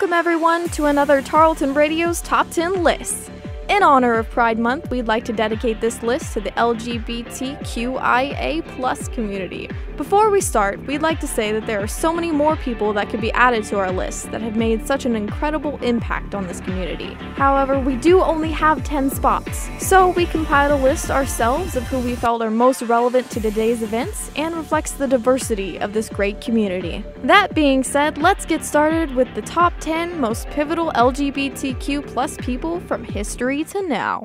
Welcome everyone to another Tarleton Radio's Top 10 Lists. In honor of Pride Month, we'd like to dedicate this list to the LGBTQIA+ community. Before we start, we'd like to say that there are so many more people that could be added to our list that have made such an incredible impact on this community. However, we do only have 10 spots, so we compiled a list ourselves of who we felt are most relevant to today's events and reflects the diversity of this great community. That being said, let's get started with the top 10 most pivotal LGBTQ+ people from history to now.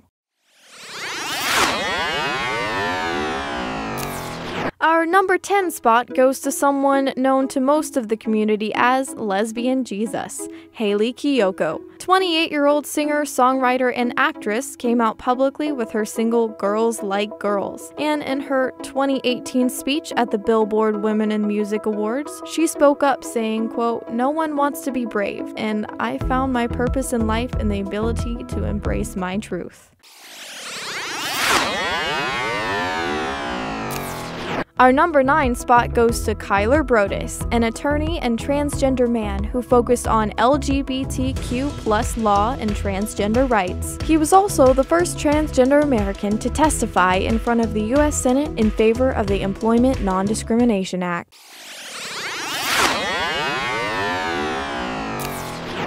Our number 10 spot goes to someone known to most of the community as Lesbian Jesus, Haley Kiyoko. 28-year-old singer, songwriter, and actress came out publicly with her single Girls Like Girls, and in her 2018 speech at the Billboard Women in Music Awards, she spoke up saying, quote, "No one wants to be brave, and I found my purpose in life and the ability to embrace my truth." Our number 9 spot goes to Kyler Brodis, an attorney and transgender man who focused on LGBTQ+ law and transgender rights. He was also the first transgender American to testify in front of the U.S. Senate in favor of the Employment Non-Discrimination Act.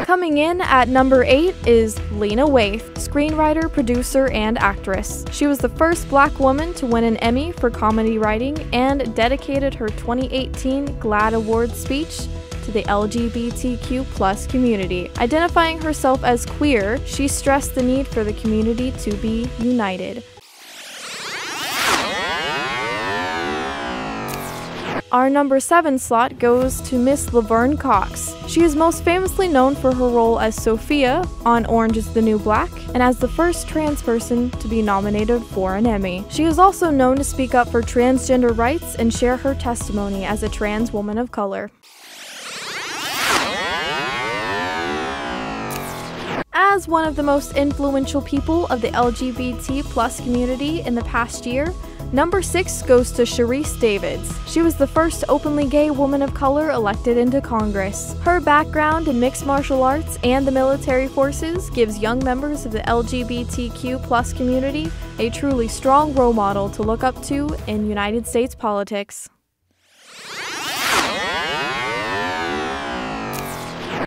Coming in at number 8 is Lena Waithe, screenwriter, producer, and actress. She was the first Black woman to win an Emmy for comedy writing and dedicated her 2018 GLAAD Awards speech to the LGBTQ+ community. Identifying herself as queer, she stressed the need for the community to be united. Our number 7 slot goes to Miss Laverne Cox. She is most famously known for her role as Sophia on Orange is the New Black and as the first trans person to be nominated for an Emmy. She is also known to speak up for transgender rights and share her testimony as a trans woman of color. As one of the most influential people of the LGBT+ community in the past year, number 6 goes to Sharice Davids. She was the first openly gay woman of color elected into Congress. Her background in mixed martial arts and the military forces gives young members of the LGBTQ+ community a truly strong role model to look up to in United States politics.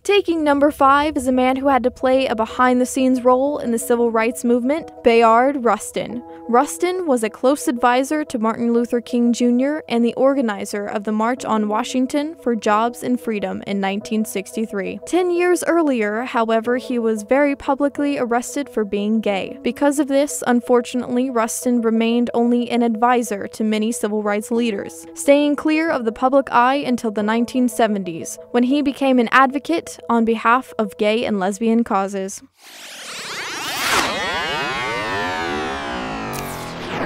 Taking number 5 is a man who had to play a behind-the-scenes role in the civil rights movement, Bayard Rustin. Rustin was a close advisor to Martin Luther King Jr. and the organizer of the March on Washington for Jobs and Freedom in 1963. 10 years earlier, however, he was very publicly arrested for being gay. Because of this, unfortunately, Rustin remained only an advisor to many civil rights leaders, staying clear of the public eye until the 1970s, when he became an advocate on behalf of gay and lesbian causes.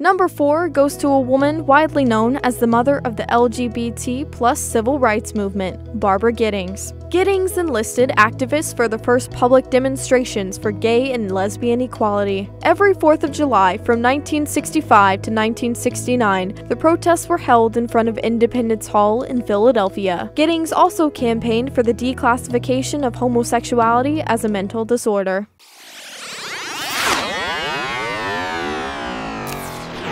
Number 4 goes to a woman widely known as the mother of the LGBT+ civil rights movement, Barbara Gittings. Gittings enlisted activists for the first public demonstrations for gay and lesbian equality. Every 4th of July from 1965 to 1969, the protests were held in front of Independence Hall in Philadelphia. Gittings also campaigned for the declassification of homosexuality as a mental disorder.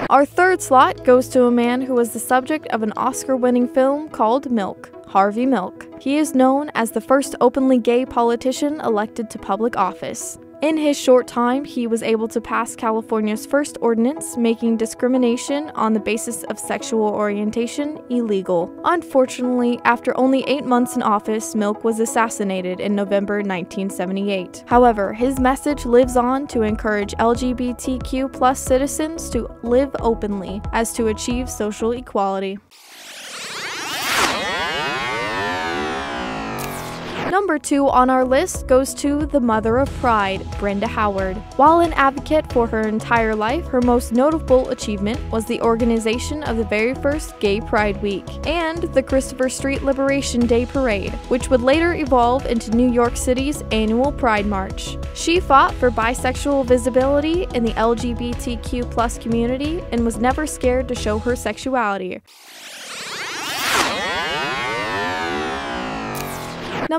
Our third slot goes to a man who was the subject of an Oscar-winning film called Milk, Harvey Milk. He is known as the first openly gay politician elected to public office. In his short time, he was able to pass California's first ordinance making discrimination on the basis of sexual orientation illegal. Unfortunately, after only 8 months in office, Milk was assassinated in November 1978. However, his message lives on to encourage LGBTQ+ citizens to live openly as to achieve social equality. Number 2 on our list goes to the mother of Pride, Brenda Howard. While an advocate for her entire life, her most notable achievement was the organization of the very first Gay Pride Week and the Christopher Street Liberation Day Parade, which would later evolve into New York City's annual Pride March. She fought for bisexual visibility in the LGBTQ+ community and was never scared to show her sexuality.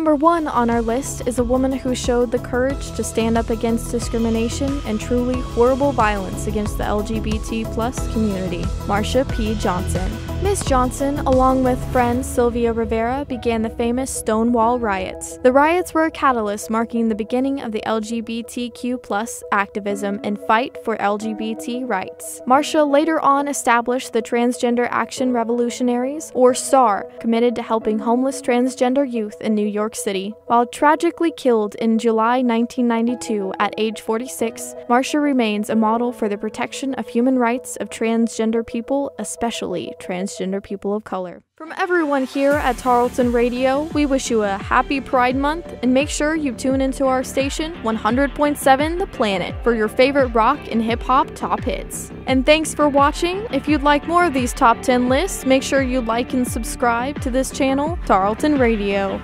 #1 on our list is a woman who showed the courage to stand up against discrimination and truly horrible violence against the LGBT+ community, Marsha P. Johnson. Ms. Johnson, along with friend Sylvia Rivera, began the famous Stonewall riots. The riots were a catalyst marking the beginning of the LGBTQ+ activism and fight for LGBT rights. Marsha later on established the Transgender Action Revolutionaries, or SAR, committed to helping homeless transgender youth in New York City. While tragically killed in July 1992 at age 46, Marsha remains a model for the protection of human rights of transgender people, especially transgender people of color. From everyone here at Tarleton Radio, we wish you a happy Pride Month, and make sure you tune into our station 100.7 The Planet for your favorite rock and hip-hop top hits. And thanks for watching. If you'd like more of these top 10 lists, make sure you like and subscribe to this channel, Tarleton Radio.